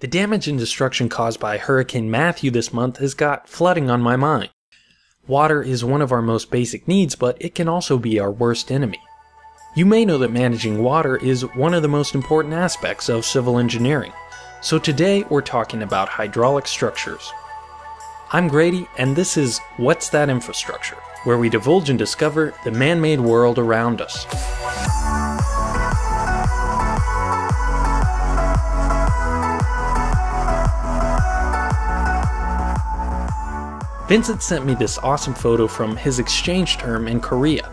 The damage and destruction caused by Hurricane Matthew this month has got flooding on my mind. Water is one of our most basic needs, but it can also be our worst enemy. You may know that managing water is one of the most important aspects of civil engineering, so today we're talking about hydraulic structures. I'm Grady, and this is What's That Infrastructure, where we divulge and discover the man-made world around us. Vincent sent me this awesome photo from his exchange term in Korea.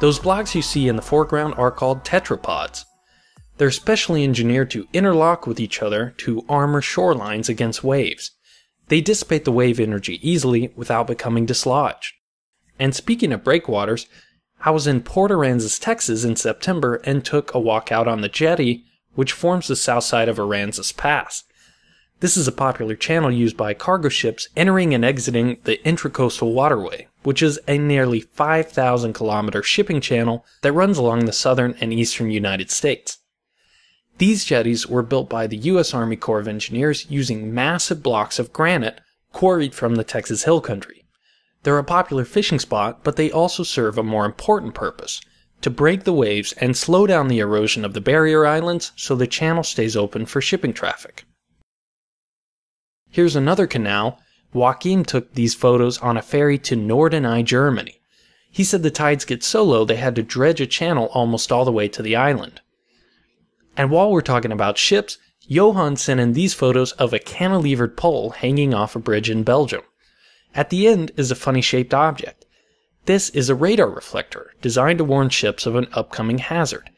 Those blocks you see in the foreground are called tetrapods. They're specially engineered to interlock with each other to armor shorelines against waves. They dissipate the wave energy easily without becoming dislodged. And speaking of breakwaters, I was in Port Aransas, Texas in September and took a walk out on the jetty, which forms the south side of Aransas Pass. This is a popular channel used by cargo ships entering and exiting the Intracoastal Waterway, which is a nearly 5,000 kilometer shipping channel that runs along the southern and eastern United States. These jetties were built by the U.S. Army Corps of Engineers using massive blocks of granite quarried from the Texas Hill Country. They're a popular fishing spot, but they also serve a more important purpose: to break the waves and slow down the erosion of the barrier islands so the channel stays open for shipping traffic. Here's another canal. Joachim took these photos on a ferry to Nordenai, Germany. He said the tides get so low they had to dredge a channel almost all the way to the island. And while we're talking about ships, Johann sent in these photos of a cantilevered pole hanging off a bridge in Belgium. At the end is a funny shaped object. This is a radar reflector designed to warn ships of an upcoming hazard.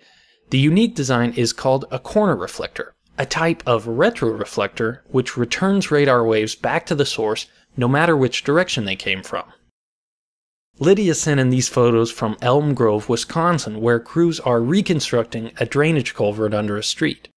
The unique design is called a corner reflector, a type of retroreflector which returns radar waves back to the source no matter which direction they came from. Lydia sent in these photos from Elm Grove, Wisconsin, where crews are reconstructing a drainage culvert under a street.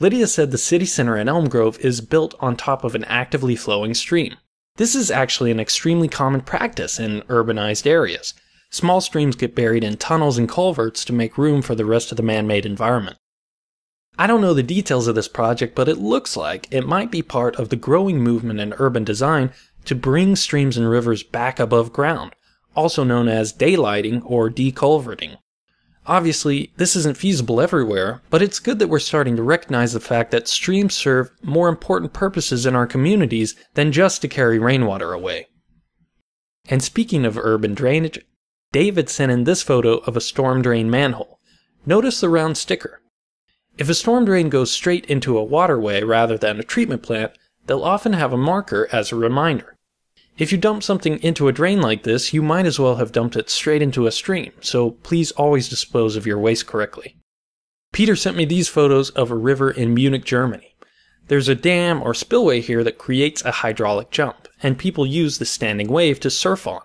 Lydia said the city center in Elm Grove is built on top of an actively flowing stream. This is actually an extremely common practice in urbanized areas. Small streams get buried in tunnels and culverts to make room for the rest of the man-made environment. I don't know the details of this project, but it looks like it might be part of the growing movement in urban design to bring streams and rivers back above ground, also known as daylighting or deculverting. Obviously, this isn't feasible everywhere, but it's good that we're starting to recognize the fact that streams serve more important purposes in our communities than just to carry rainwater away. And speaking of urban drainage, David sent in this photo of a storm drain manhole. Notice the round sticker. If a storm drain goes straight into a waterway rather than a treatment plant, they'll often have a marker as a reminder. If you dump something into a drain like this, you might as well have dumped it straight into a stream, so please always dispose of your waste correctly. Peter sent me these photos of a river in Munich, Germany. There's a dam or spillway here that creates a hydraulic jump, and people use the standing wave to surf on.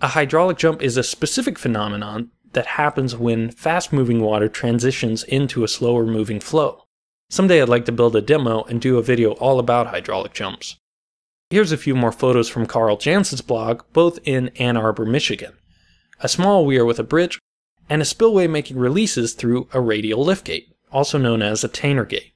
A hydraulic jump is a specific phenomenon that happens when fast-moving water transitions into a slower-moving flow. Someday I'd like to build a demo and do a video all about hydraulic jumps. Here's a few more photos from Carl Jansen's blog, both in Ann Arbor, Michigan. A small weir with a bridge, and a spillway making releases through a radial liftgate, also known as a tainter gate.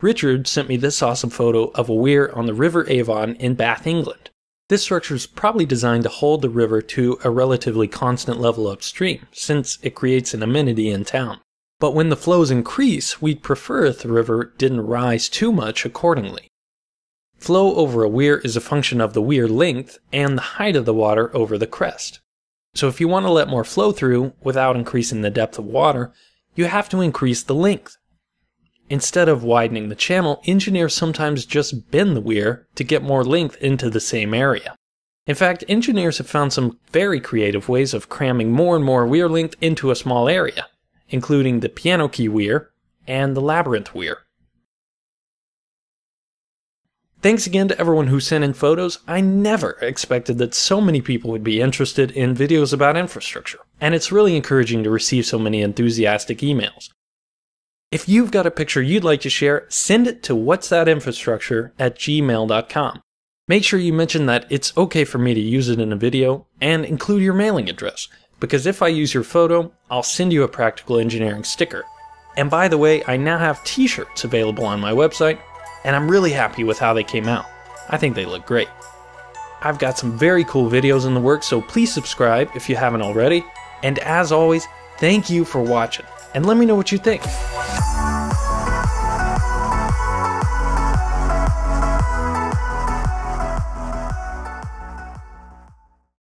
Richard sent me this awesome photo of a weir on the River Avon in Bath, England. This structure is probably designed to hold the river to a relatively constant level upstream, since it creates an amenity in town. But when the flows increase, we'd prefer if the river didn't rise too much accordingly. Flow over a weir is a function of the weir length and the height of the water over the crest. So if you want to let more flow through without increasing the depth of water, you have to increase the length. Instead of widening the channel, engineers sometimes just bend the weir to get more length into the same area. In fact, engineers have found some very creative ways of cramming more and more weir length into a small area, including the piano key weir and the labyrinth weir. Thanks again to everyone who sent in photos. I never expected that so many people would be interested in videos about infrastructure, and it's really encouraging to receive so many enthusiastic emails. If you've got a picture you'd like to share, send it to whatsthatinfrastructure@gmail.com. Make sure you mention that it's okay for me to use it in a video and include your mailing address, because if I use your photo, I'll send you a Practical Engineering sticker. And by the way, I now have t-shirts available on my website. and I'm really happy with how they came out. I think they look great. I've got some very cool videos in the works, so please subscribe if you haven't already. And as always, thank you for watching, and let me know what you think.